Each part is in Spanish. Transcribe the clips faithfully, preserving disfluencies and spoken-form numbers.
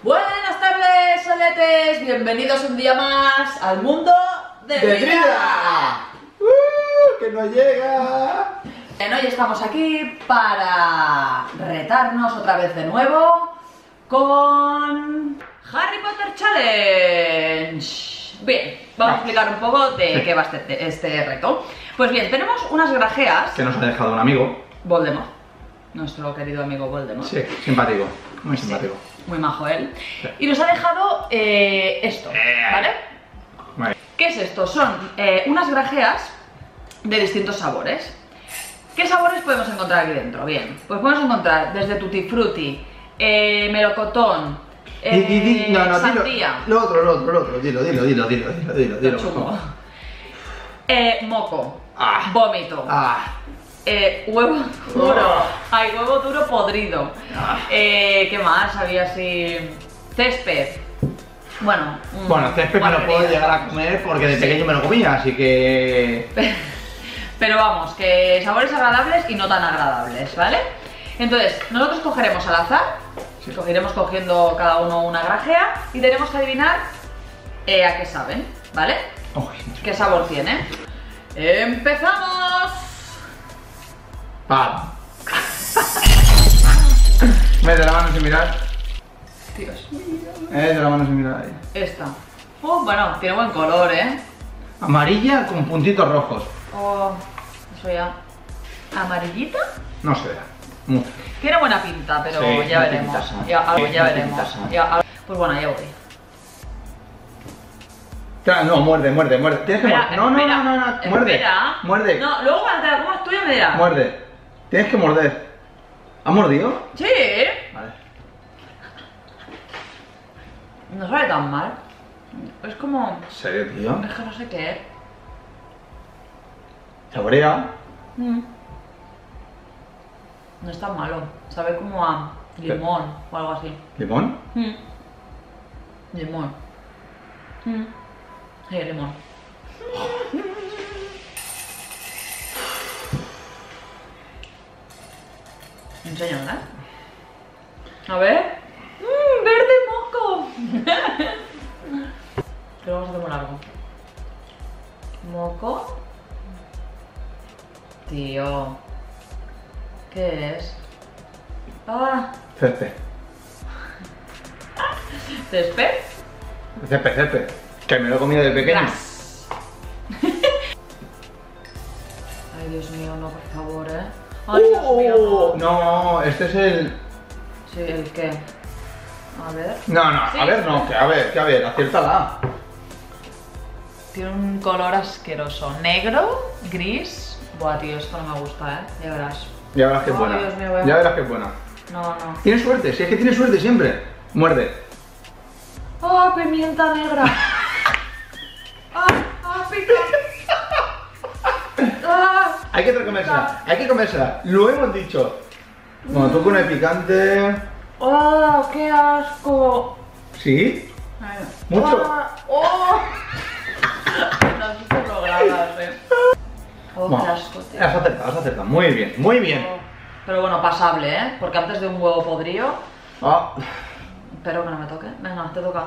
Buenas tardes, soletes, bienvenidos un día más al mundo de, de Drida. Drida. Uh, ¡Que no llega! Bueno, hoy estamos aquí para retarnos otra vez de nuevo con Harry Potter Challenge. Bien, vamos a explicar un poco de sí. qué va este, este reto. Pues bien, tenemos unas grajeas que nos ha dejado un amigo, Voldemort, nuestro querido amigo Voldemort. Sí, simpático, muy simpático. Sí. Muy majo él. Y nos ha dejado eh, esto, ¿vale? ¿vale? ¿Qué es esto? Son eh, unas grajeas de distintos sabores. ¿Qué sabores podemos encontrar aquí dentro? Bien, pues podemos encontrar desde tutti frutti, eh, melocotón, eh, di, di, di, no, no, sandía. Dilo, lo otro, lo otro, lo otro, dilo, dilo, dilo, dilo, dilo, dilo, dilo. Chungo. Eh, moco, ah, vómito. Ah. Eh, huevo duro, oh. ay, huevo duro podrido. Ah. Eh, ¿Qué más? Había así. Césped. Bueno, mmm, bueno, césped me lo puedo llegar a comer porque de sí. pequeño me lo comía, así que. Pero vamos, que sabores agradables y no tan agradables, ¿vale? Entonces, nosotros cogeremos al azar, sí. iremos cogiendo cada uno una grajea y tenemos que adivinar eh, a qué saben, ¿vale? Oh, ¿Qué sabor tiene? ¡Empezamos! ¡Pam! Mete la mano sin mirar. Dios mío. Mete la mano sin mirar ahí. Esta. Oh, bueno, tiene buen color, ¿eh? Amarilla con puntitos rojos. Oh, eso ya. ¿Amarillita? No se vea. Mucho. Tiene buena pinta, pero sí, ya veremos. Pintaza. Ya, algo, sí, ya veremos. Ya, algo. Pues bueno, ya voy. Claro, no, muerde, muerde, muerde. Tienes que morder. No, no, no, no, no. Muerde. Espera. Muerde. No, luego cuando te la comas tú ya me dirás. Muerde. Tienes que morder. ¿Has mordido? Sí. Vale. No sabe tan mal. Es como... ¿En serio, tío? Es que no sé qué es. Saborea. Mm. No es tan malo. Sabe como a limón ¿Qué? o algo así. ¿Limón? Mm. Limón. Mm. Sí, limón. Enséñame, ¿eh? A ver. ¡Mmm! ¡Verde moco! Pero vamos a tomar algo. ¿Moco? Tío. ¿Qué es? ¡Ah! Césped. ¿Césped? Césped, césped. Que me lo he comido de pequeño. Ay, Dios mío, no, por favor, ¿eh? Ay, Dios mío, no. no, este es el... Sí, ¿el qué? A ver... No, no, sí, a ver no, que a ver, que a ver, aciértala. Tiene un color asqueroso. Negro, gris... Buah, tío, esto no me gusta, ¿eh? Ya verás. Ya verás que es buena. Dios mío, ya verás que es buena. No, no. Tienes suerte, si es que tienes suerte siempre. Muerde. ¡Ah, oh, pimienta negra! ¡Ah, ah, pica! Hay que comérsela, hay que comérsela, lo hemos dicho. Bueno, tú con el picante. ¡Oh, qué asco! ¿Sí? Ay. ¿Mucho? ¡Oh! oh. Las programas, eh. ¡Oh, bueno, qué asco, tío! Has acertado, has acertado. Muy bien, muy bien. Pero, pero bueno, pasable, ¿eh? Porque antes de un huevo podrido. Ah. Espero que no me toque. Venga, te toca.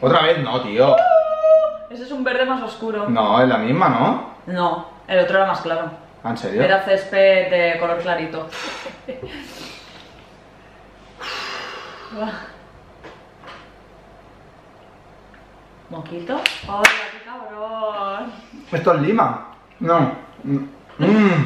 Otra vez no, tío. Ese es un verde más oscuro. No, es la misma, ¿no? No, el otro era más claro. ¿En serio? Era césped de color clarito. ¿Moquito? ¡Hola, qué cabrón! ¿Esto es lima? No. Mm.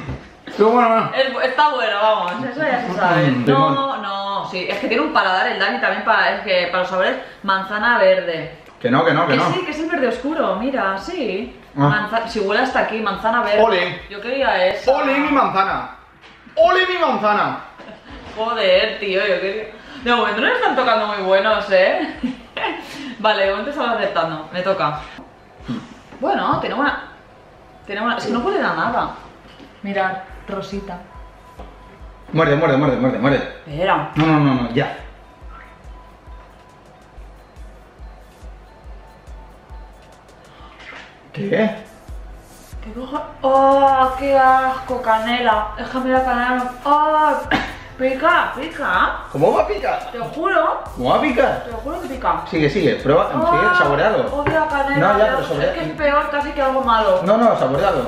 Bueno. Es, está bueno, vamos, eso ya se sabe. No, no, sí, es que tiene un paladar el Dani también para, es que para los sabores manzana verde. Que no, que no, que, que no. Sí, que es el verde oscuro, mira, sí. Ah. Manza si huele hasta aquí, manzana verde. Ole. Yo quería eso. Ole mi manzana. Ole mi manzana. Joder, tío, yo quería. De momento no están tocando muy buenos, eh. Vale, de momento están aceptando, me toca. Bueno, tiene una. Tiene una. Es que no huele a nada. Mirad, rosita. Muerde, muerde, muerde, muerde, muerde. Espera. No, no, no, no, ya. ¿Qué? ¿Qué burbujas. ¡Oh, qué asco, canela! Es que mira, canela. ¡Oh! Pica, pica. ¿Cómo va a picar? Te juro. ¿Cómo va a picar? Te juro que pica. Sigue, sigue, prueba, oh, sigue, saborealo. Odio canela. No, ya, pero sobre... Es que es peor casi que algo malo. No, no, saborealo.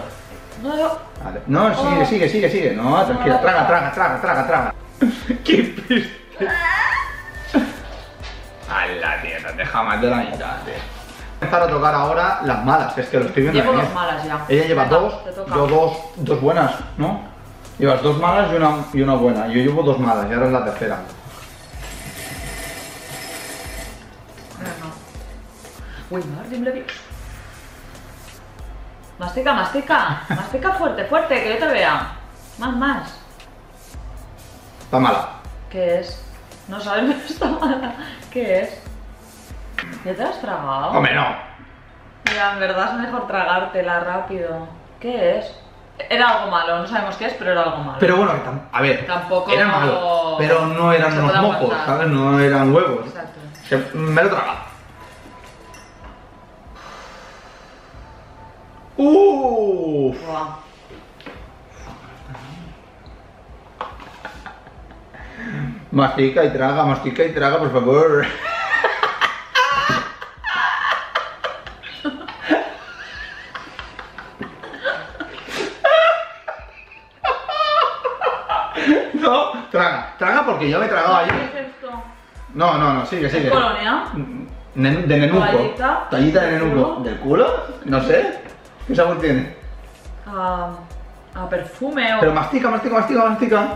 No, yo... vale. No, sigue, oh. sigue, sigue, sigue. No, tranquila, no, traga, traga, traga, traga, traga. ¡Qué peste! ¡Hala, tía! Te deja más de la mitad, tío. Empezar a tocar ahora las malas, es que lo estoy viendo. Llevo dos malas ya. Ella lleva dos, yo dos, dos buenas, ¿no? Llevas dos malas y una, y una buena. Yo llevo dos malas y ahora es la tercera. Uy, Martín, le vi. Mastica, mastica. Mastica fuerte, fuerte, que yo te vea. Más, más. Está mala. ¿Qué es? No sabes, pero está mala. ¿Qué es? ¿Ya te la has tragado? ¡Hombre, no! Mira, en verdad es mejor tragártela rápido. ¿Qué es? Era algo malo, no sabemos qué es, pero era algo malo. Pero bueno, a ver, tampoco era malo, pero no eran unos mocos, ¿sabes? No eran huevos. Exacto. Se, me lo traga. ¡Uff! Wow. Mastica y traga, mastica y traga, por favor. Traga, traga porque yo me he tragado allí. ¿Qué es esto? No, no, no, sigue, sigue. ¿Es colonia? De nenuco. Tallita de nenuco. ¿Del culo? No sé. ¿Qué sabor tiene? A... a perfume o... Pero mastica, mastica, mastica, mastica.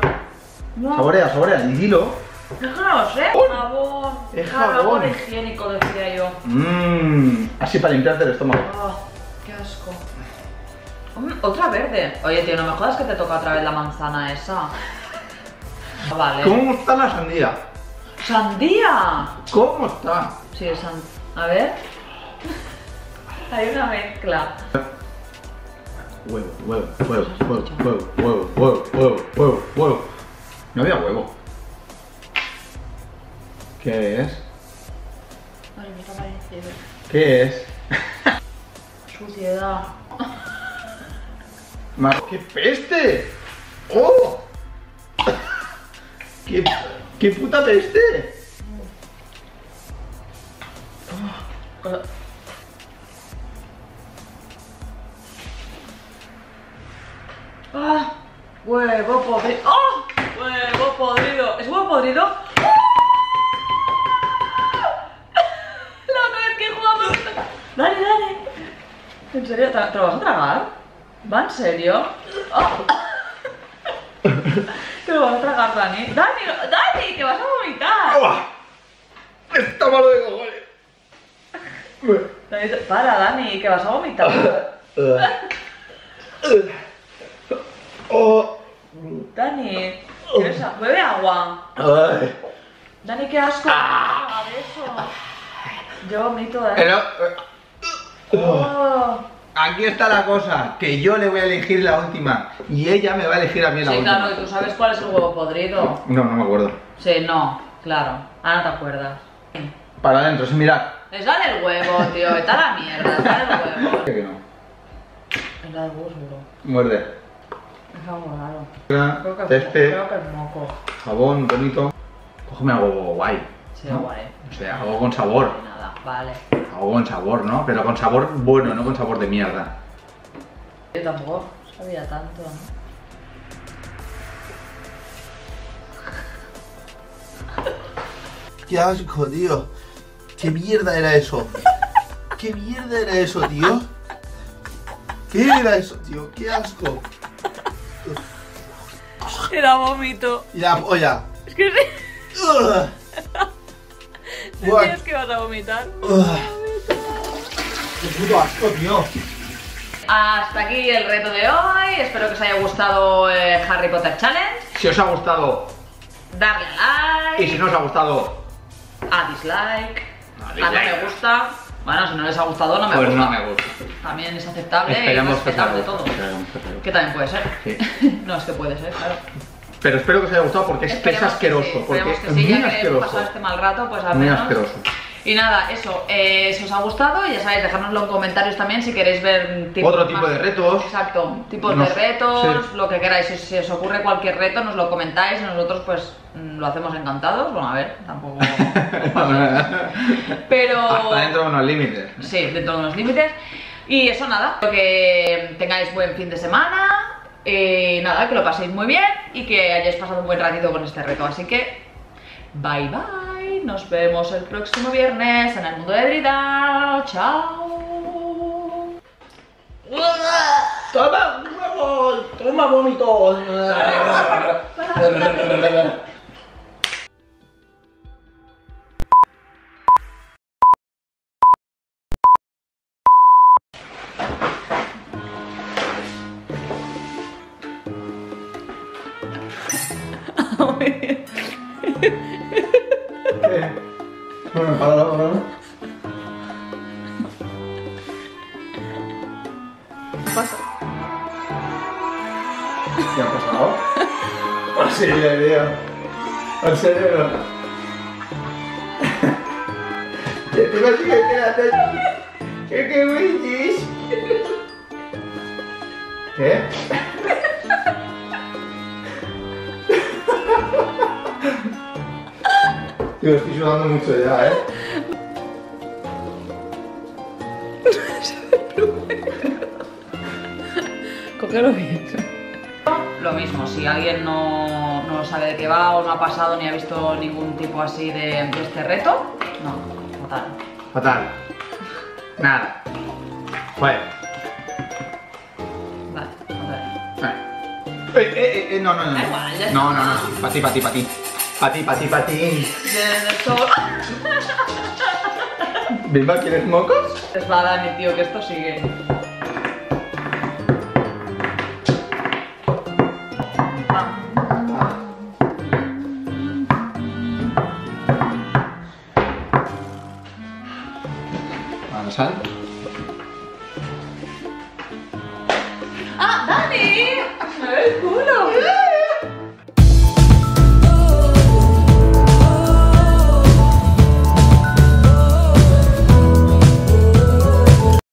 No. Saborea, saborea, y dilo. Es que no lo sé. Jabón. Es jabón higiénico, decía yo. Mmm. Así para limpiarte el estómago. Oh, qué asco. Otra verde. Oye, tío, no me jodas que te toca otra vez la manzana esa. Vale. ¿Cómo está la sandía? ¡Sandía! ¿Cómo está? Sí, sandía. A ver. Hay una mezcla. Huevo, huevo, huevo, huevo, huevo, huevo, huevo, huevo, huevo, huevo. No había huevo. ¿Qué es? Vale, me está parecido. ¿Qué es? Suciedad. ¡Qué peste! ¡Oh! ¿Qué, ¡Qué puta peste! ¡Ah! ¡Huevo podrido! ¡Oh! ¡Huevo podrido! ¿Es huevo podrido? ¡Ah! La otra vez que jugamos. ¡Dale, dale! ¿En serio? ¿Te, te lo vas a tragar? ¿Va en serio? ¡Oh! Te lo vas a tragar, Dani. Dani, Dani, que vas a vomitar. ¡Uah! Está malo de cojones. Dani, para, Dani, que vas a vomitar. Dani, ¿quieres? Bebe agua. Dani, qué asco. Ah. Eso. Yo vomito, Dani. Pero... oh. Aquí está la cosa, que yo le voy a elegir la última y ella me va a elegir a mí la sí, última. Sí, claro, ¿y tú sabes cuál es el huevo podrido? No, no me acuerdo. Sí, no, claro, ahora no te acuerdas. Para adentro, sin mirar. Es la del huevo, tío, está la mierda, es la del huevo. ¿Qué que no? Es la del huevo, seguro. Muerde. Es algo raro. Creo que, Teste. Creo que es moco. Jabón, bonito. Cógeme algo guay. Sí, ¿no? Guay. O sea, algo con sabor. Vale. O con sabor, ¿no? Pero con sabor bueno, no con sabor de mierda. Yo tampoco sabía tanto. ¡Qué asco, tío! ¡Qué mierda era eso! ¡Qué mierda era eso, tío! ¿Qué era eso, tío? ¡Qué asco! Era vómito. Y la polla. Es que sí. ¿Tienes que vas a vomitar? Uh, ¡Qué puto asco, tío! Hasta aquí el reto de hoy. Espero que os haya gustado eh, Harry Potter Challenge. Si os ha gustado, darle a like. Y si no os ha gustado, a dislike. A no me gusta. Bueno, si no les ha gustado, no me pues gusta. Pues no me gusta. También es aceptable. Esperemos y es aceptable que todo. Que, que también puede ser. Sí. No, es que puede ser, claro. Pero espero que os haya gustado porque es, que es asqueroso. Sí, porque que sí, es muy ya que asqueroso. Pasado este mal rato, pues al menos... muy asqueroso. Y nada, eso, eh, si os ha gustado, ya sabéis, dejárnoslo en comentarios también si queréis ver tipos otro tipo más, de retos. Exacto, tipos nos, de retos, sí. Lo que queráis, si, si os ocurre cualquier reto nos lo comentáis y nosotros pues lo hacemos encantados. Bueno, a ver, tampoco... Pero... Hasta dentro de unos límites. Sí, dentro de unos límites. Y eso nada, espero que tengáis buen fin de semana. Eh, nada, que lo paséis muy bien y que hayáis pasado un buen ratito con este reto. Así que, bye bye. Nos vemos el próximo viernes en el mundo de Drida. Chao. Toma huevos, toma vómitos. Bueno, para la hora, ¿no? ¿Qué pasa? ¿Qué ha pasado? ¿En serio? ¿En serio? ¿Te tengo que quedarte? ¿Qué que me dices? ¿Qué? Tío, estoy sudando mucho ya, ¿eh? Cógelo bien. Lo mismo, si alguien no, no sabe de qué va o no ha pasado ni ha visto ningún tipo así de, de este reto, no, fatal. Fatal. Nada. Bueno. Vale, vale. Eh, eh, eh, no, no, no. Igual, ya no, no, no, no. Pa' ti, pa' ti, pa' ti. Pati, pati, pati. Bilba, ¿quieres mocos? Les va a dar, mi tío, que esto sigue. Vamos a ver.